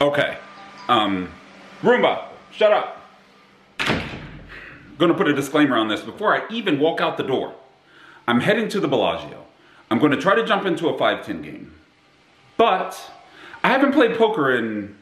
Okay. Roomba, shut up. I'm gonna put a disclaimer on this before I even walk out the door. I'm heading to the Bellagio. I'm gonna try to jump into a 5-10 game. But I haven't played poker in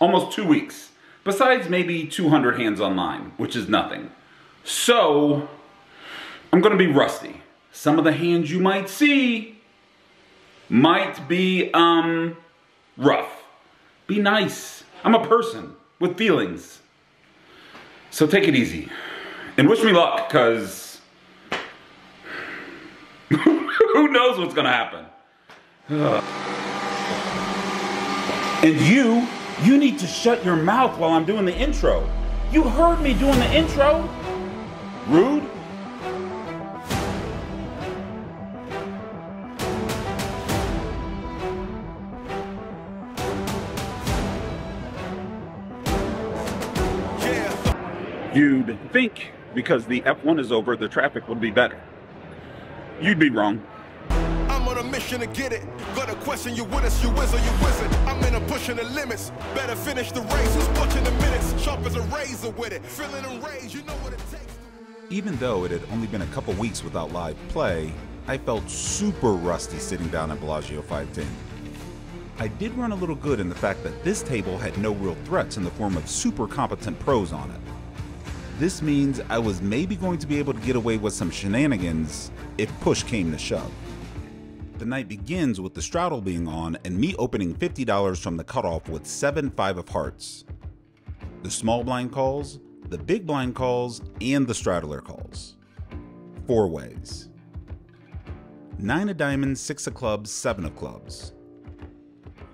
almost 2 weeks. Besides maybe 200 hands online, which is nothing. So, I'm gonna be rusty. Some of the hands you might see might be, rough. Be nice. I'm a person with feelings. So take it easy. And wish me luck, cause who knows what's gonna happen. Ugh. And you need to shut your mouth while I'm doing the intro. You heard me doing the intro. Rude? You'd think because the F1 is over, the traffic would be better. You'd be wrong. I'm on a mission to get it. Got a question, you with us, you whiz or you wizard. I'm in a pushing the limits. Better finish the race, who's watching the minutes? Sharp as a razor with it. Feeling the rage, you know what it takes. Even though it had only been a couple weeks without live play, I felt super rusty sitting down at Bellagio 510. I did run a little good in the fact that this table had no real threats in the form of super competent pros on it. This means I was maybe going to be able to get away with some shenanigans if push came to shove. The night begins with the straddle being on and me opening $50 from the cutoff with 7-5 of hearts. The small blind calls, the big blind calls, and the straddler calls. 4 ways. 9 of diamonds, 6 of clubs, 7 of clubs.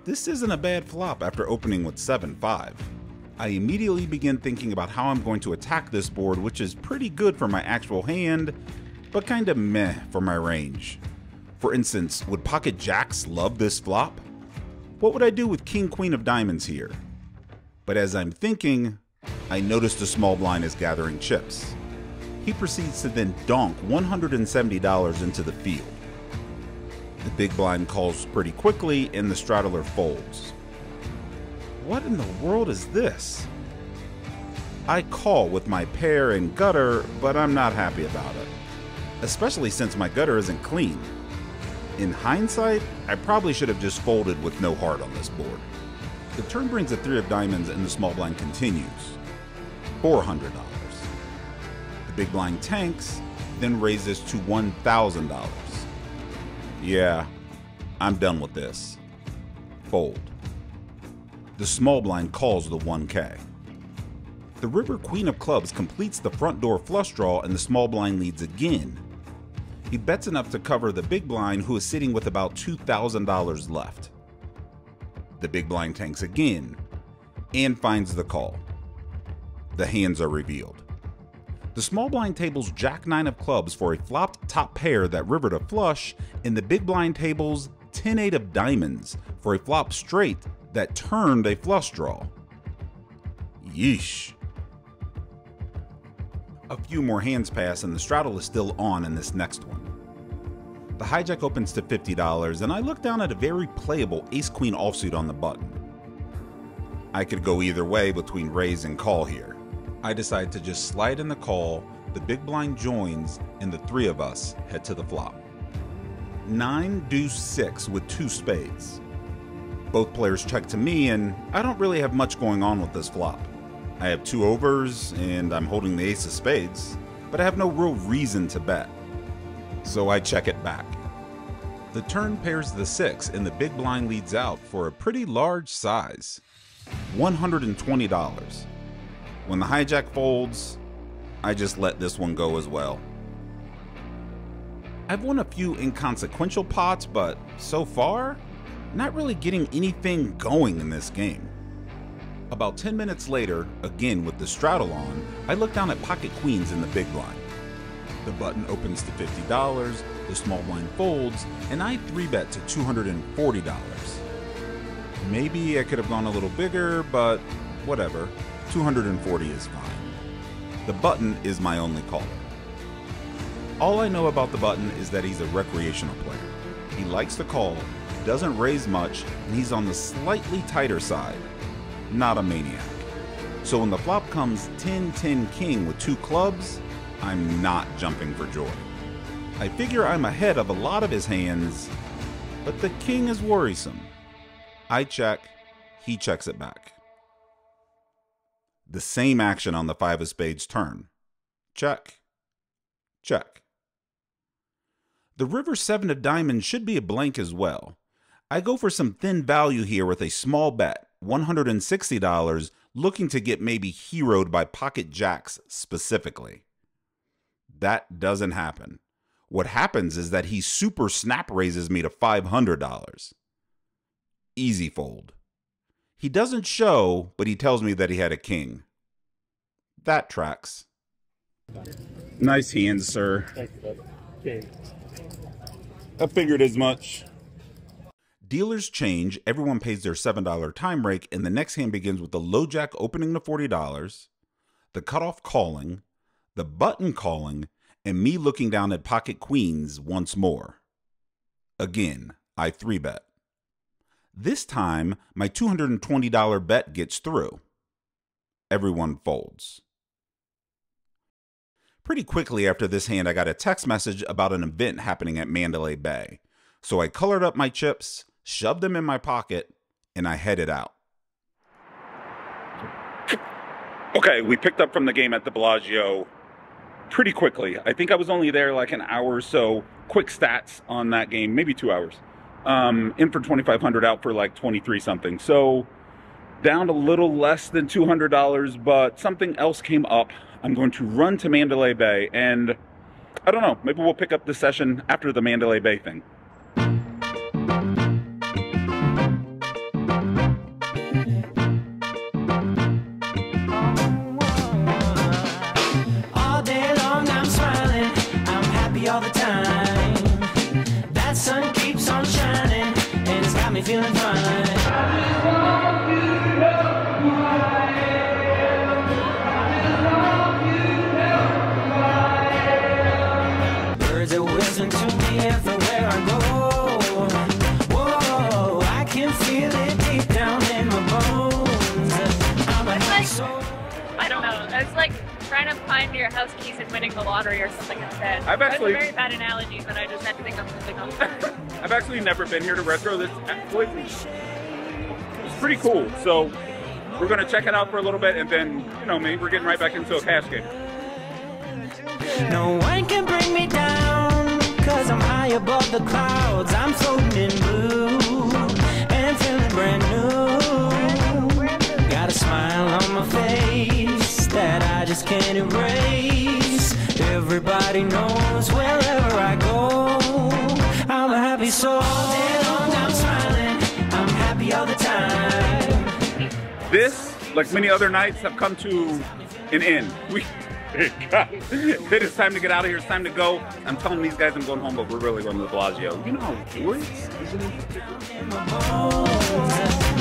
This isn't a bad flop after opening with 7-5. I immediately begin thinking about how I'm going to attack this board, which is pretty good for my actual hand, but kinda meh for my range. For instance, would pocket jacks love this flop? What would I do with king queen of diamonds here? But as I'm thinking, I notice the small blind is gathering chips. He proceeds to then donk $170 into the field. The big blind calls pretty quickly and the straddler folds. What in the world is this? I call with my pair and gutter, but I'm not happy about it. Especially since my gutter isn't clean. In hindsight, I probably should have just folded with no heart on this board. The turn brings a 3 of diamonds and the small blind continues. $400. The big blind tanks, then raises to $1,000. Yeah, I'm done with this. Fold. The small blind calls the 1K. The river queen of clubs completes the front door flush draw and the small blind leads again. He bets enough to cover the big blind, who is sitting with about $2,000 left. The big blind tanks again and finds the call. The hands are revealed. The small blind tables jack 9 of clubs for a flopped top pair that rivered a flush, and the big blind tables 10-8 of diamonds for a flop straight that turned a flush draw. Yeesh. A few more hands pass and the straddle is still on in this next one. The hijack opens to $50 and I look down at a very playable ace-queen offsuit on the button. I could go either way between raise and call here. I decide to just slide in the call, the big blind joins, and the 3 of us head to the flop. 9-2-6 with 2 spades. Both players check to me, and I don't really have much going on with this flop. I have 2 overs, and I'm holding the ace of spades, but I have no real reason to bet. So I check it back. The turn pairs the 6, and the big blind leads out for a pretty large size, $120. When the hijack folds, I just let this one go as well. I've won a few inconsequential pots, but so far, not really getting anything going in this game. About 10 minutes later, again with the straddle on, I look down at pocket queens in the big blind. The button opens to $50, the small blind folds, and I 3-bet to $240. Maybe I could have gone a little bigger, but whatever, 240 is fine. The button is my only caller. All I know about the button is that he's a recreational player. He likes to call, doesn't raise much, and he's on the slightly tighter side. not a maniac. So when the flop comes 10-10 king with two clubs, I'm not jumping for joy. I figure I'm ahead of a lot of his hands, but the king is worrisome. I check, he checks it back. The same action on the five of spades turn. Check, check. The river seven of diamonds should be a blank as well. I go for some thin value here with a small bet, $160, looking to get maybe heroed by pocket jacks specifically. That doesn't happen. What happens is that he super snap raises me to $500. Easy fold. He doesn't show, but he tells me that he had a king. That tracks. Nice hand, sir. Thank you, brother. King. I figured as much. Dealers change, everyone pays their $7 time break, and the next hand begins with the low jack opening to $40, the cutoff calling, the button calling, and me looking down at pocket queens once more. Again, I 3-bet. This time, my $220 bet gets through. Everyone folds. Pretty quickly after this hand, I got a text message about an event happening at Mandalay Bay. So I colored up my chips, shoved them in my pocket, and I headed out. Okay, we picked up from the game at the Bellagio pretty quickly. I think I was only there like an hour or so. Quick stats on that game, maybe 2 hours. In for 2,500, out for like 23 something. So down a little less than $200, but something else came up. I'm going to run to Mandalay Bay, and I don't know, maybe we'll pick up the session after the Mandalay Bay thing. All day long I'm smiling, I'm happy all the time. That sun keeps on shining, and it's got me feeling fine. Your house keys and winning the lottery or something instead. I've actually— that's a very bad analogy, but I just had to think of something else. I've actually never been here to Retro. This it's pretty cool. So we're gonna check it out for a little bit, and then, you know me, we're getting right back into a cash game. No one can bring me down, cause I'm high above the clouds. I'm floating in blue and feeling brand new. Got a smile on my face that I just can't erase. Everybody knows wherever I go, I'm a happy soul. All day long I'm smiling, I'm happy all the time. This, like many other nights, have come to an end. It is time to get out of here. It's time to go. I'm telling these guys I'm going home, but we're really going to the Bellagio. You know how it works, isn't it?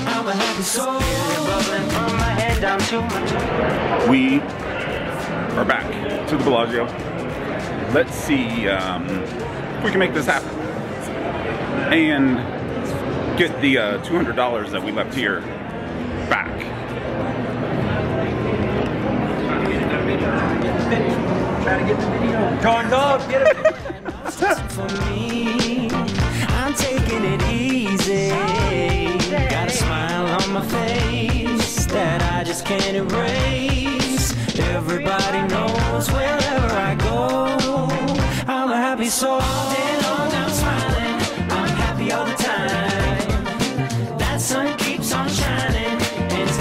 I'm a happy soul. We are back to the Bellagio. Let's see if we can make this happen and get the $200 that we left here back. For me, I'm taking it easy. Got a smile on my face that I just can't erase. Everybody knows wherever I go, I'm a happy soul. All day long I'm smiling, I'm happy all the time. That sun keeps on shining, it's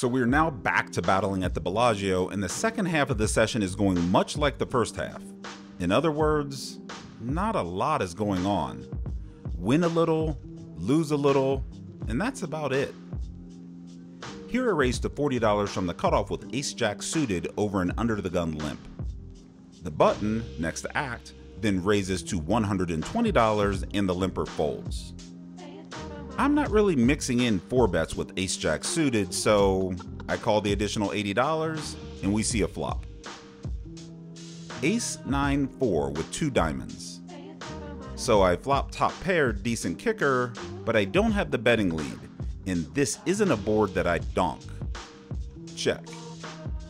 So we're now back to battling at the Bellagio, and the second half of the session is going much like the first half. In other words, not a lot is going on. Win a little, lose a little, and that's about it. Here I raised to $40 from the cutoff with ace-jack suited over an under-the-gun limp. The button, next to act, then raises to $120 and the limper folds. I'm not really mixing in 4-bets with ace-jack suited, so I call the additional $80 and we see a flop. Ace-9-4 with 2 diamonds. So I flop top pair, decent kicker, but I don't have the betting lead, and this isn't a board that I donk. Check.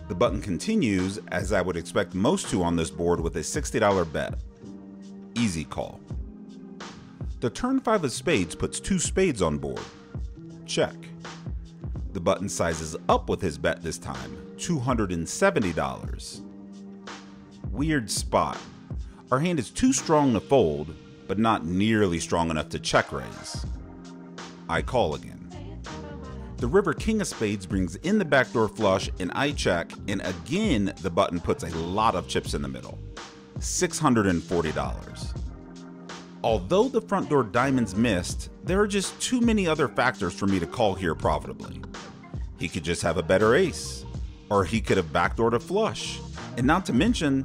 The button continues, as I would expect most to on this board, with a $60 bet. Easy call. The turn 5 of spades puts 2 spades on board. Check. The button sizes up with his bet this time, $270. Weird spot. Our hand is too strong to fold, but not nearly strong enough to check raise. I call again. The river king of spades brings in the backdoor flush, and I check, and again the button puts a lot of chips in the middle. $640. Although the front door diamonds missed, there are just too many other factors for me to call here profitably. He could just have a better ace, or he could have backdoored a flush, and not to mention,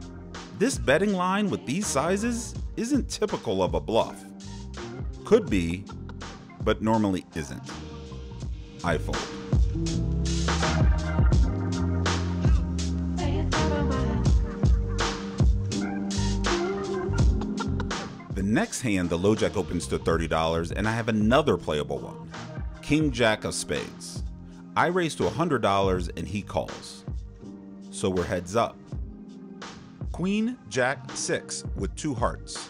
this betting line with these sizes isn't typical of a bluff. Could be, but normally isn't. I fold. The next hand, the low jack opens to $30, and I have another playable one. King jack of spades. I raise to $100 and he calls. So we're heads up. Queen jack 6 with 2 hearts.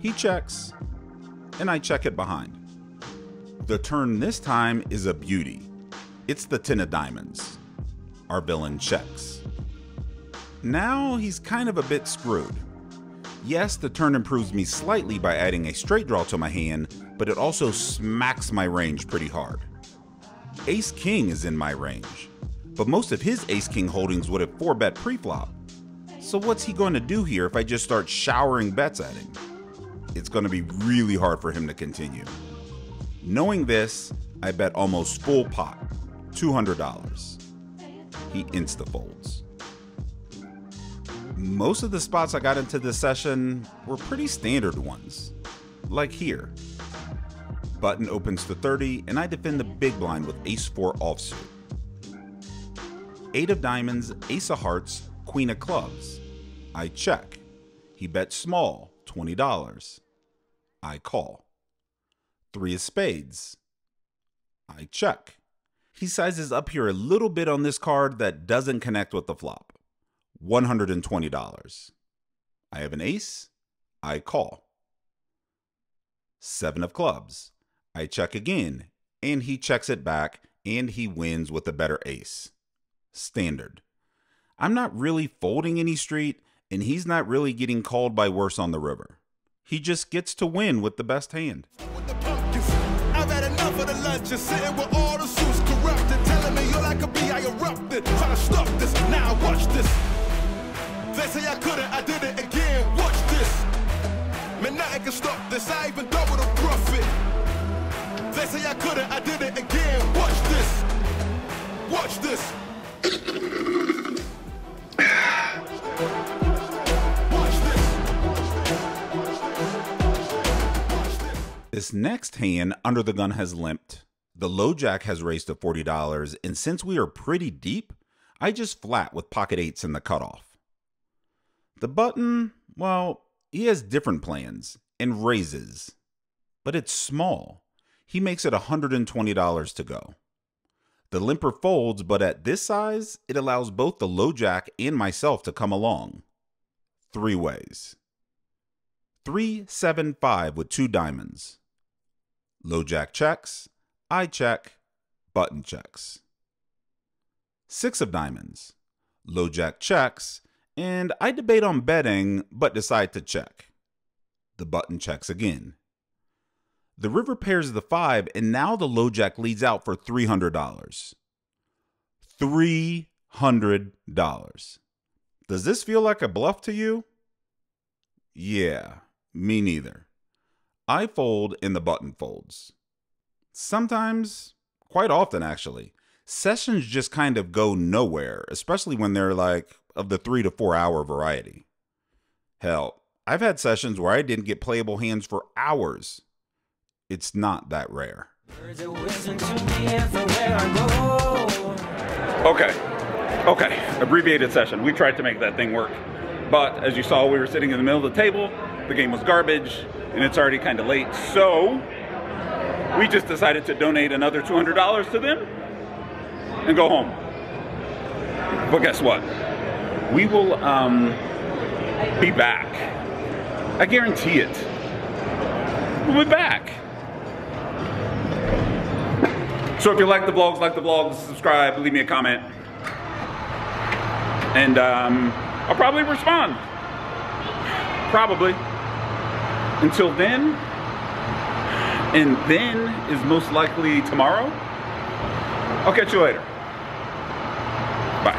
He checks, and I check it behind. The turn this time is a beauty. It's the 10 of diamonds. Our villain checks. Now he's kind of a bit screwed. Yes, the turn improves me slightly by adding a straight draw to my hand, but it also smacks my range pretty hard. Ace King is in my range, but most of his Ace King holdings would have 4-bet preflop. So what's he going to do here if I just start showering bets at him? It's going to be really hard for him to continue. Knowing this, I bet almost full pot, $200. He insta-folds. Most of the spots I got into this session were pretty standard ones, like here. Button opens to 30, and I defend the big blind with ace-4 offsuit. 8 of diamonds, ace of hearts, queen of clubs. I check. He bets small, $20. I call. 3 of spades. I check. He sizes up here a little bit on this card that doesn't connect with the flop. $120. I have an ace. I call. 7 of clubs. I check again, and he checks it back, and he wins with a better ace. Standard. I'm not really folding any street, and he's not really getting called by worse on the river. He just gets to win with the best hand. This next hand, under the gun, has limped. The low jack has raised to $40, and since we are pretty deep, I just flat with pocket 8s in the cutoff. The button, well, he has different plans and raises, but it's small. He makes it $120 to go. The limper folds, but at this size, it allows both the low jack and myself to come along. 3 ways. 3-7-5 with 2 diamonds. Low jack checks. I check, button checks. 6 of diamonds. Low jack checks, and I debate on betting, but decide to check. The button checks again. The river pairs the 5, and now the low jack leads out for $300. $300. Does this feel like a bluff to you? Yeah, me neither. I fold and the button folds. Sometimes, quite often actually, sessions just kind of go nowhere, especially when they're like of the 3 to 4 hour variety. Hell, I've had sessions where I didn't get playable hands for hours. It's not that rare. Okay, abbreviated session. We tried to make that thing work. But as you saw, we were sitting in the middle of the table, the game was garbage, and it's already kind of late. So we just decided to donate another $200 to them and go home. But guess what? We will be back. I guarantee it. We'll be back. So if you like the vlogs, subscribe, leave me a comment. And I'll probably respond. Probably. Until then, and then is most likely tomorrow. I'll catch you later. Bye.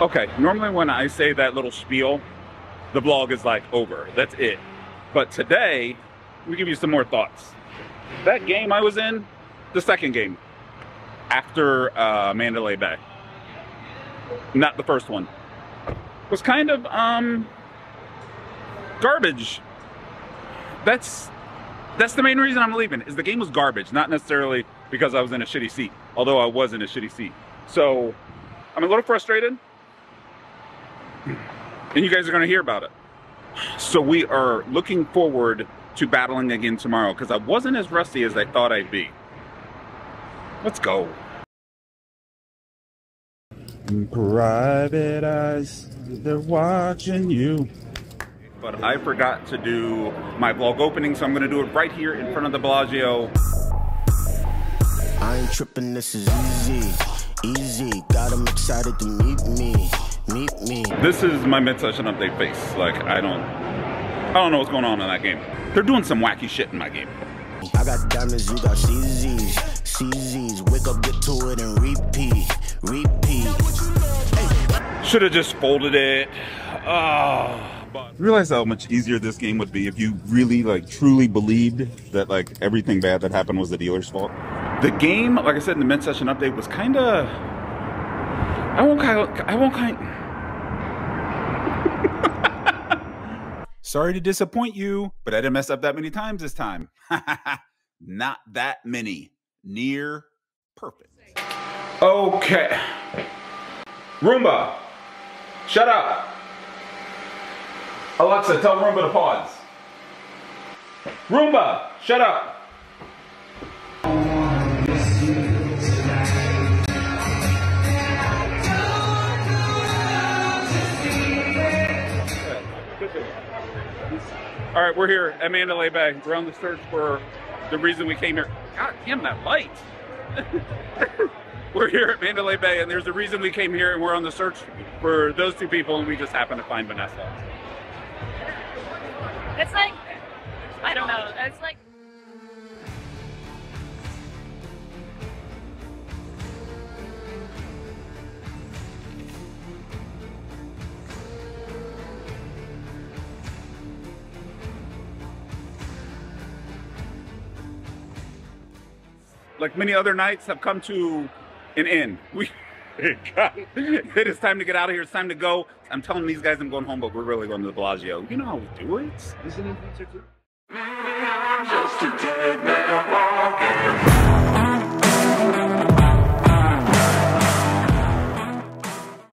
Okay, normally when I say that little spiel, the vlog is like over, that's it. But today, we give you some more thoughts. That game I was in, the second game, after Mandalay Bay, not the first one, was kind of garbage. That's the main reason I'm leaving, is the game was garbage, not necessarily because I was in a shitty seat, although I was in a shitty seat. So I'm a little frustrated, and you guys are gonna hear about it. So we are looking forward to battling again tomorrow, because I wasn't as rusty as I thought I'd be. Let's go. Private eyes, they're watching you. But I forgot to do my vlog opening, so I'm gonna do it right here in front of the Bellagio. I ain't tripping, this is easy, easy. Got them excited to meet me. This is my mid-session update face. Like, I don't know what's going on in that game. They're doing some wacky shit in my game. I got diamonds, you got CZs, CZs. Wake up, get to it, and repeat, repeat. Should have just folded it. But realize how much easier this game would be if you really, like, truly believed that, like, everything bad that happened was the dealer's fault. The game, like I said in the mid-session update, was kind of... Sorry to disappoint you, but I didn't mess up that many times this time. Not that many. Near perfect. Okay. Roomba, shut up. Alexa, tell Roomba to pause. Roomba, shut up. All right, we're here at Mandalay Bay. We're on the search for the reason we came here. God damn, that light. We're here at Mandalay Bay, and there's a reason we came here, and we're on the search for those two people, and we just happened to find Vanessa. It's like, I don't know, it's like... Like many other nights have come to an end. It is time to get out of here. It's time to go. I'm telling these guys I'm going home, but we're really going to the Bellagio. You know how we do it. Isn't it?